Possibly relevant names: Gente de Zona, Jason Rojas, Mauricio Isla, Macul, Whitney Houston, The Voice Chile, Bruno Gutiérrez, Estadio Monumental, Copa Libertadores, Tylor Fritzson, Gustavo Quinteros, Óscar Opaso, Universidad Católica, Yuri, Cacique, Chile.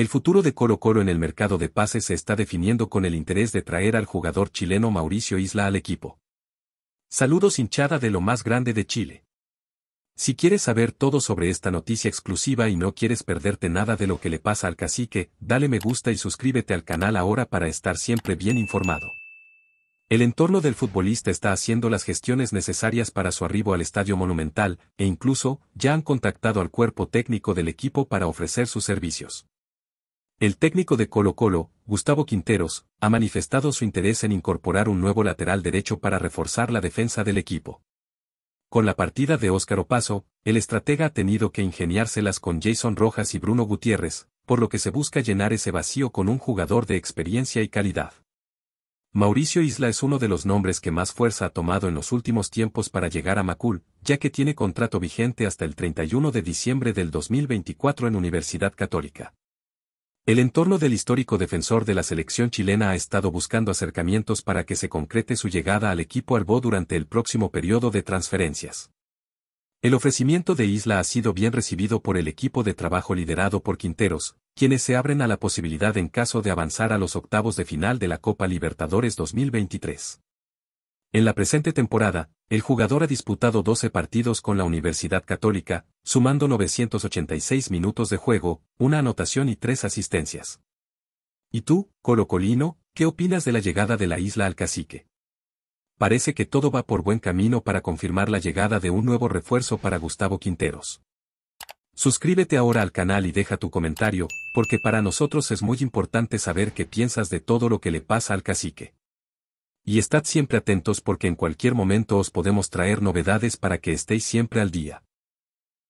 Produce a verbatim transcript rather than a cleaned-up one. El futuro de Colo Colo en el mercado de pases se está definiendo con el interés de traer al jugador chileno Mauricio Isla al equipo. Saludos hinchada de lo más grande de Chile. Si quieres saber todo sobre esta noticia exclusiva y no quieres perderte nada de lo que le pasa al cacique, dale me gusta y suscríbete al canal ahora para estar siempre bien informado. El entorno del futbolista está haciendo las gestiones necesarias para su arribo al Estadio Monumental, e incluso, ya han contactado al cuerpo técnico del equipo para ofrecer sus servicios. El técnico de Colo-Colo, Gustavo Quinteros, ha manifestado su interés en incorporar un nuevo lateral derecho para reforzar la defensa del equipo. Con la partida de Óscar Opaso, el estratega ha tenido que ingeniárselas con Jason Rojas y Bruno Gutiérrez, por lo que se busca llenar ese vacío con un jugador de experiencia y calidad. Mauricio Isla es uno de los nombres que más fuerza ha tomado en los últimos tiempos para llegar a Macul, ya que tiene contrato vigente hasta el treinta y uno de diciembre del dos mil veinticuatro en Universidad Católica. El entorno del histórico defensor de la selección chilena ha estado buscando acercamientos para que se concrete su llegada al equipo albó durante el próximo periodo de transferencias. El ofrecimiento de Isla ha sido bien recibido por el equipo de trabajo liderado por Quinteros, quienes se abren a la posibilidad en caso de avanzar a los octavos de final de la Copa Libertadores dos mil veintitrés. En la presente temporada, el jugador ha disputado doce partidos con la Universidad Católica, sumando novecientos ochenta y seis minutos de juego, una anotación y tres asistencias. ¿Y tú, colocolino, qué opinas de la llegada de la Isla al cacique? Parece que todo va por buen camino para confirmar la llegada de un nuevo refuerzo para Gustavo Quinteros. Suscríbete ahora al canal y deja tu comentario, porque para nosotros es muy importante saber qué piensas de todo lo que le pasa al cacique. Y estad siempre atentos porque en cualquier momento os podemos traer novedades para que estéis siempre al día.